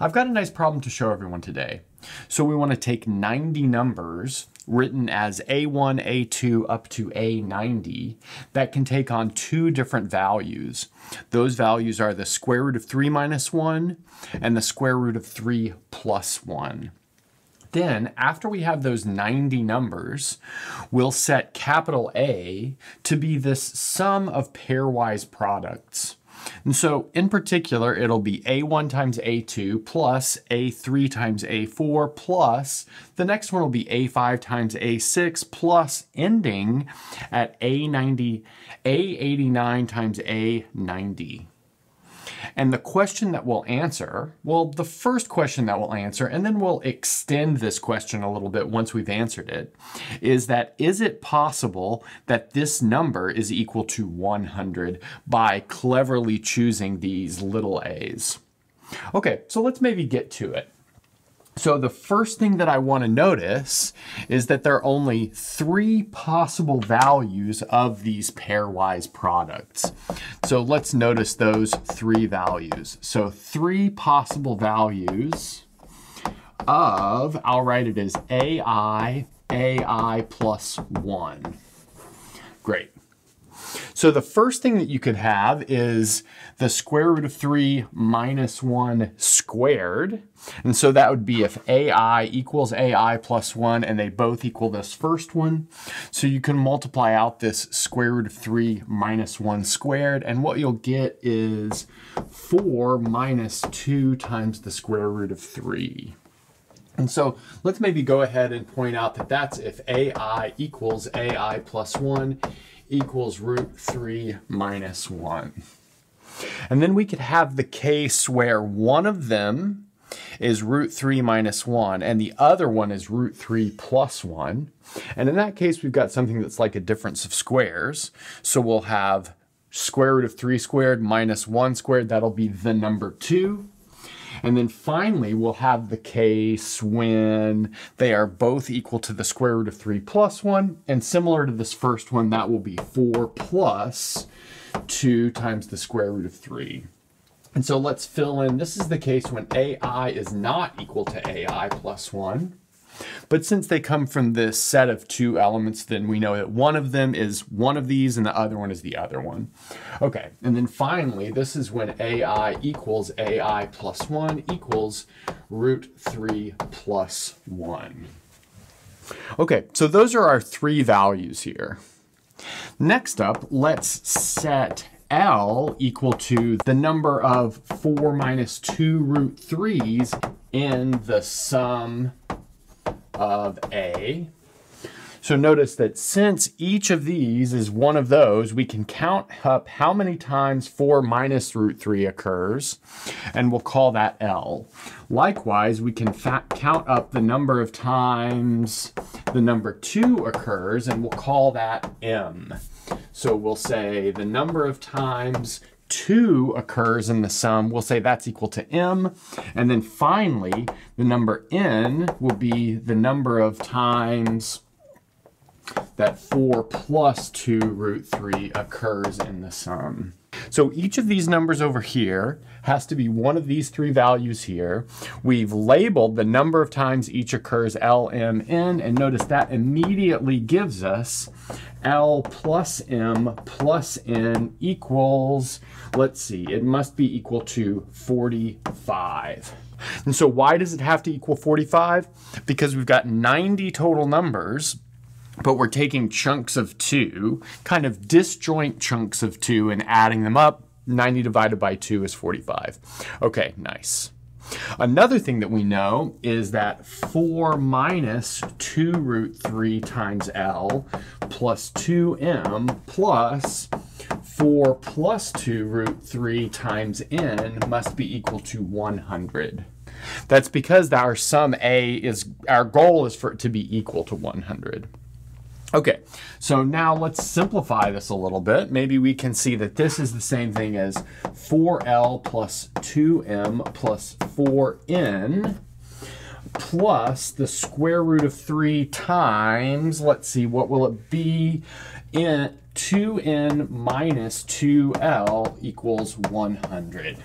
I've got a nice problem to show everyone today. So we want to take 90 numbers written as A1, A2, up to A90 that can take on two different values. Those values are the square root of 3 minus 1 and the square root of 3 plus 1. Then, after we have those 90 numbers, we'll set capital A to be this sum of pairwise products. And so, in particular, it'll be A1 times A2 plus A3 times A4 plus the next one will be A5 times A6 plus ending at A89 times A90. And the question that we'll answer, well, the first question that we'll answer, and then we'll extend this question a little bit once we've answered it, is that is it possible that this number is equal to 100 by cleverly choosing these little a's? Okay, so let's maybe get to it. So the first thing that I want to notice is that there are only three possible values of these pairwise products. So let's notice those three values. So three possible values of, I'll write it as AI plus 1. Great. So the first thing that you could have is the square root of 3 minus 1 squared. And so that would be if AI equals AI plus 1 and they both equal this first one. So you can multiply out this square root of 3 minus 1 squared. And what you'll get is 4 minus 2 times the square root of 3. And so let's maybe go ahead and point out that that's if AI equals AI plus 1 equals root 3 minus 1. And then we could have the case where one of them is root 3 minus 1 and the other one is root 3 plus 1. And in that case, we've got something that's like a difference of squares. So we'll have square root of 3 squared minus 1 squared. That'll be the number 2. And then finally, we'll have the case when they are both equal to the square root of 3 plus 1. And similar to this first one, that will be 4 plus 2 times the square root of 3. And so let's fill in. This is the case when AI is not equal to AI plus 1. But since they come from this set of two elements, then we know that one of them is one of these and the other one is the other one. Okay, and then finally, this is when AI equals AI plus 1 equals root 3 plus 1. Okay, so those are our three values here. Next up, let's set L equal to the number of 4 minus 2 root 3s in the sum of A. So notice that since each of these is one of those, we can count up how many times 4 minus root 3 occurs, and we'll call that L. Likewise, we can count up the number of times the number 2 occurs, and we'll call that M. So we'll say the number of times 2 occurs in the sum, we'll say that's equal to M. And then finally, the number N will be the number of times that 4 plus 2 root 3 occurs in the sum. So each of these numbers over here has to be one of these three values here. We've labeled the number of times each occurs L, M, N, and notice that immediately gives us L plus M plus N equals, let's see, it must be equal to 45. And so why does it have to equal 45? Because we've got 90 total numbers, but we're taking chunks of 2, kind of disjoint chunks of 2, and adding them up. 90 divided by 2 is 45. Okay, nice. Another thing that we know is that 4 minus 2 root 3 times L plus 2M plus 4 plus 2 root 3 times N must be equal to 100. That's because our sum A is, our goal is for it to be equal to 100. Okay, so now let's simplify this a little bit. Maybe we can see that this is the same thing as 4L plus 2M plus 4N plus the square root of 3 times, let's see, what will it be? 2N minus 2L equals 100.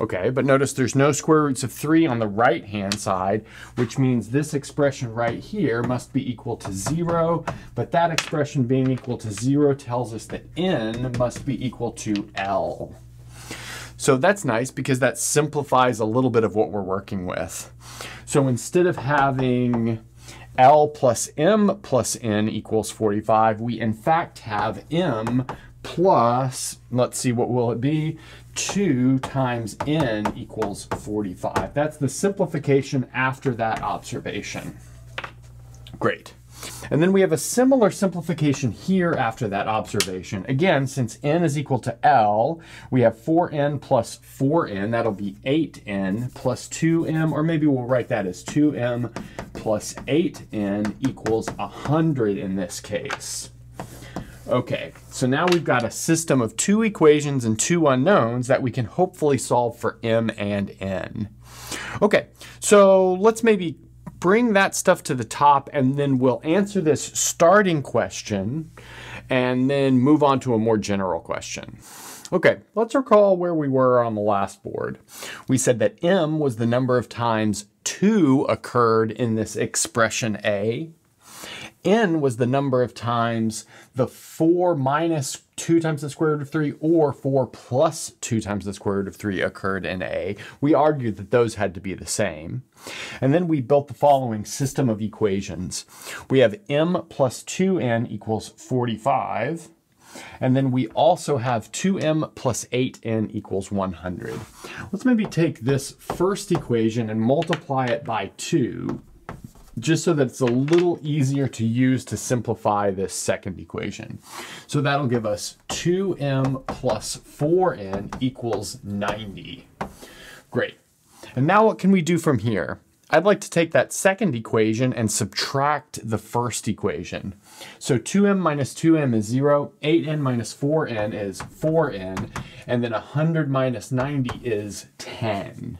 Okay, but notice there's no square roots of 3 on the right-hand side, which means this expression right here must be equal to 0, but that expression being equal to 0 tells us that n must be equal to L. So that's nice because that simplifies a little bit of what we're working with. So instead of having L plus M plus N equals 45, we in fact have M plus, let's see, what will it be? 2 times N equals 45. That's the simplification after that observation. Great. And then we have a similar simplification here after that observation. Again, since n is equal to L, we have 4n plus 4n, that'll be 8n plus 2m, or maybe we'll write that as 2m plus 8n equals 100 in this case. Okay, so now we've got a system of 2 equations and 2 unknowns that we can hopefully solve for m and n. Okay, so let's maybe bring that stuff to the top, and then we'll answer this starting question and then move on to a more general question. Okay, let's recall where we were on the last board. We said that m was the number of times 2 occurred in this expression A. N was the number of times the 4 minus 2 times the square root of 3 or 4 plus 2 times the square root of 3 occurred in A. We argued that those had to be the same. And then we built the following system of equations. We have m plus 2n equals 45. And then we also have 2m plus 8n equals 100. Let's maybe take this first equation and multiply it by 2, just so that it's a little easier to use to simplify this second equation. So that'll give us 2m plus 4n equals 90. Great. And now what can we do from here? I'd like to take that second equation and subtract the first equation. So 2m minus 2m is 0, 8n minus 4n is 4n, and then 100 minus 90 is 10.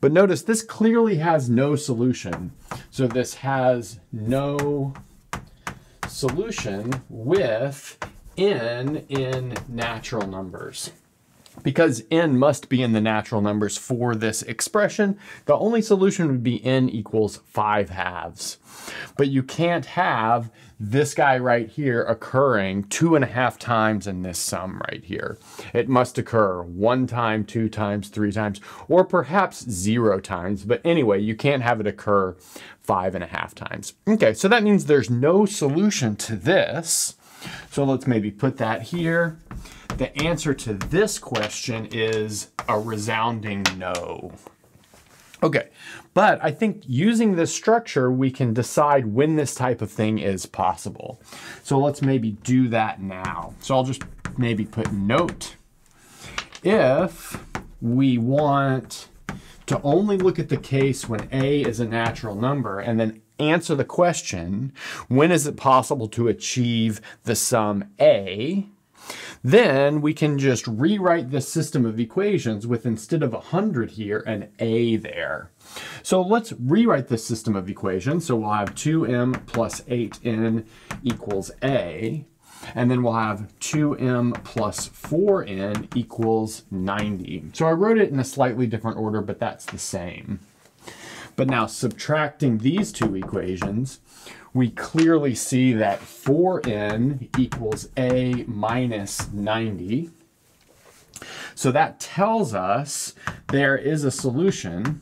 But notice this clearly has no solution. So this has no solution with n in natural numbers. Because n must be in the natural numbers for this expression, the only solution would be n equals 5/2. But you can't have this guy right here occurring 2.5 times in this sum right here. It must occur 1 time, 2 times, 3 times, or perhaps 0 times. But anyway, you can't have it occur 5.5 times. Okay, so that means there's no solution to this. So let's maybe put that here. The answer to this question is a resounding no. Okay, but I think using this structure, we can decide when this type of thing is possible. So let's maybe do that now. So I'll just maybe put note. If we want to only look at the case when A is a natural number and then answer the question, when is it possible to achieve the sum A? Then we can just rewrite this system of equations with, instead of 100 here, an A there. So let's rewrite this system of equations. So we'll have 2m plus 8n equals A, and then we'll have 2m plus 4n equals 90. So I wrote it in a slightly different order, but that's the same. But now subtracting these two equations, we clearly see that 4n equals A minus 90. So that tells us there is a solution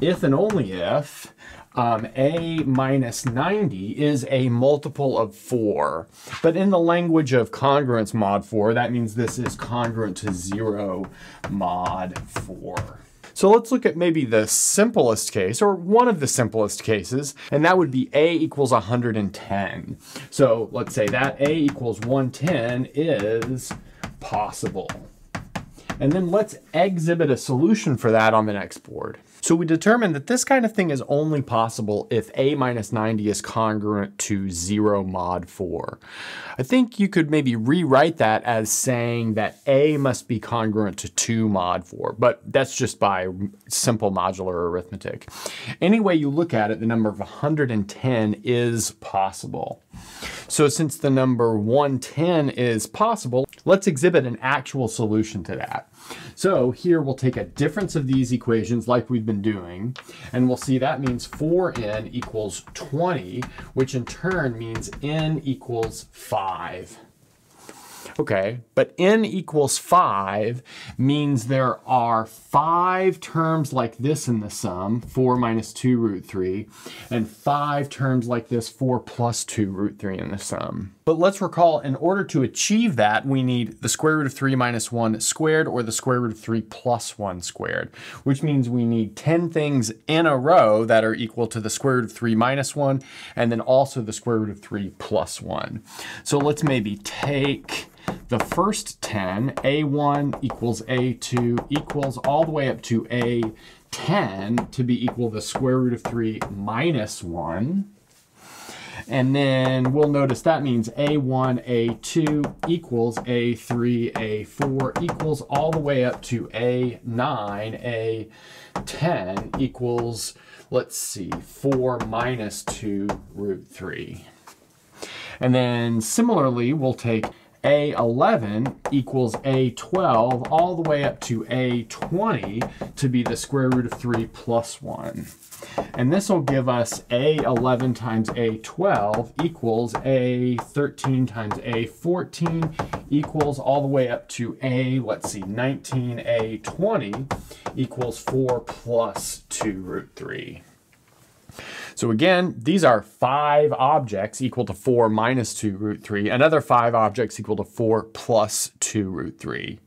if and only if A minus 90 is a multiple of 4. But in the language of congruence mod 4, that means this is congruent to 0 mod 4. So let's look at maybe the simplest case, or one of the simplest cases, and that would be A equals 110. So let's say that A equals 110 is possible. And then let's exhibit a solution for that on the next board. So we determined that this kind of thing is only possible if A minus 90 is congruent to 0 mod 4. I think you could maybe rewrite that as saying that A must be congruent to 2 mod 4, but that's just by simple modular arithmetic. Any way you look at it, the number of 110 is possible. So since the number 110 is possible, let's exhibit an actual solution to that. So here we'll take a difference of these equations like we've been doing, and we'll see that means 4n equals 20, which in turn means n equals 5. Okay, but n equals 5 means there are 5 terms like this in the sum, 4 minus 2 root 3, and 5 terms like this, 4 plus 2 root 3 in the sum. But let's recall, in order to achieve that, we need the square root of 3 minus 1 squared, or the square root of 3 plus 1 squared, which means we need 10 things in a row that are equal to the square root of 3 minus 1, and then also the square root of 3 plus 1. So let's maybe take the first 10, A1 equals A2 equals all the way up to A10 to be equal to the square root of 3 minus 1. And then we'll notice that means A1, A2 equals A3, A4 equals all the way up to A9, A10 equals, let's see, 4 minus 2 root 3. And then similarly, we'll take A11 equals A12 all the way up to A20 to be the square root of 3 plus 1. And this will give us A11 times A12 equals A13 times A14 equals all the way up to A, let's see, 19, A20 equals 4 plus 2 root 3. So again, these are 5 objects equal to 4 minus 2 root 3, another 5 objects equal to 4 plus 2 root 3.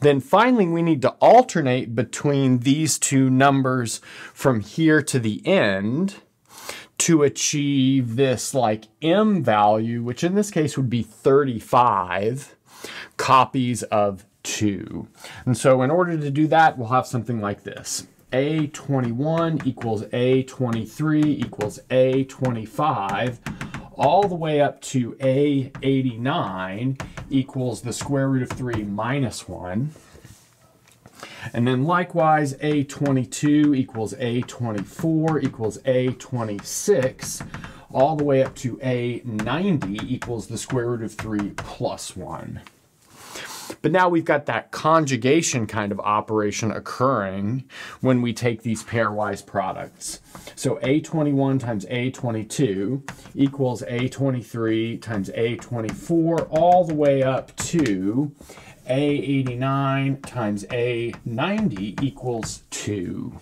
Then finally, we need to alternate between these two numbers from here to the end to achieve this like M value, which in this case would be 35 copies of 2. And so in order to do that, we'll have something like this. A21 equals A23 equals A25 all the way up to A89 equals the square root of 3 minus 1. And then likewise, A22 equals A24 equals A26 all the way up to A90 equals the square root of 3 plus 1. But now we've got that conjugation kind of operation occurring when we take these pairwise products. So A21 times A22 equals A23 times A24 all the way up to A89 times A90 equals 2.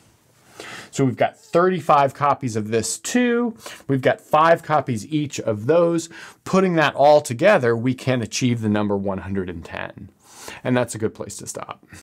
So we've got 35 copies of this 2. We've got 5 copies each of those. Putting that all together, we can achieve the number 110. And that's a good place to stop.